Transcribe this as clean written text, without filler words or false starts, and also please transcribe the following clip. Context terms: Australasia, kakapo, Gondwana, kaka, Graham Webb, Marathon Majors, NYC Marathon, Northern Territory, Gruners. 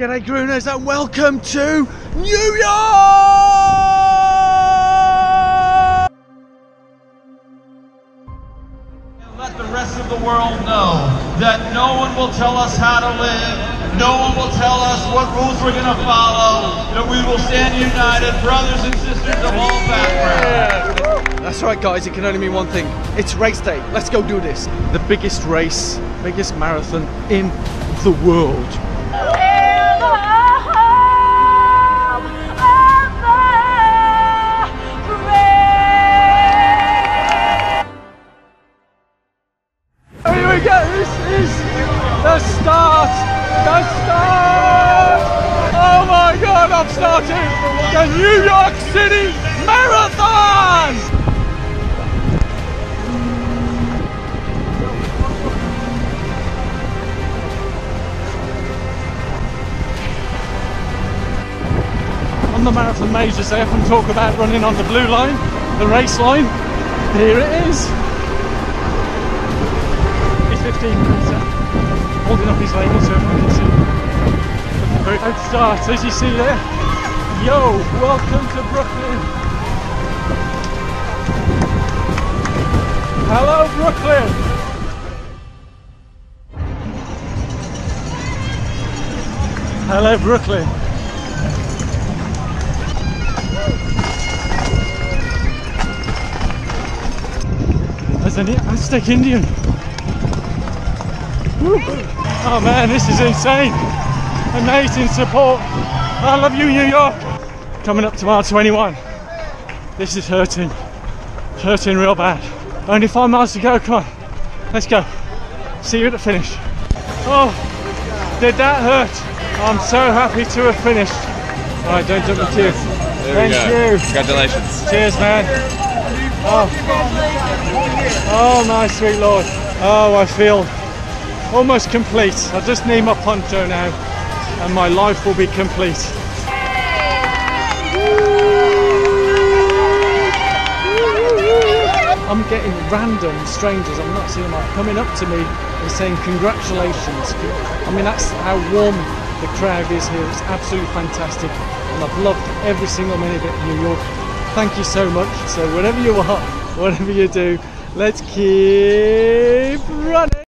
G'day Gruners and welcome to New York! And let the rest of the world know that no one will tell us how to live, no one will tell us what rules we're going to follow, that we will stand united, brothers and sisters of all backgrounds. That's right guys, it can only mean one thing, it's race day, let's go do this. The biggest race, biggest marathon in the world. This is the start! The start! Oh my god, I'm starting the New York City Marathon! On the Marathon Majors, they often talk about running on the blue line, the race line. Here it is. 15 meter, holding up his label so everyone can see. Very good start, as you see there. Yo, welcome to Brooklyn. Hello, Brooklyn. Hello, Brooklyn. There's an Aztec Indian. Woo. Oh man, this is insane! Amazing support! I love you, New York! Coming up to mile 21. This is hurting. Hurting real bad. Only 5 miles to go, come on. Let's go. See you at the finish. Oh, did that hurt? I'm so happy to have finished. Alright, don't jump the queue. Thank you. Congratulations. Cheers, man. Oh, my sweet Lord. Oh, I feel almost complete. I just need my poncho now and my life will be complete. I'm getting random strangers I'm not seeing coming up to me and saying congratulations. I mean, that's how warm the crowd is here. It's absolutely fantastic and I've loved every single minute of New York. Thank you so much. So wherever you are, whatever you do, let's keep running.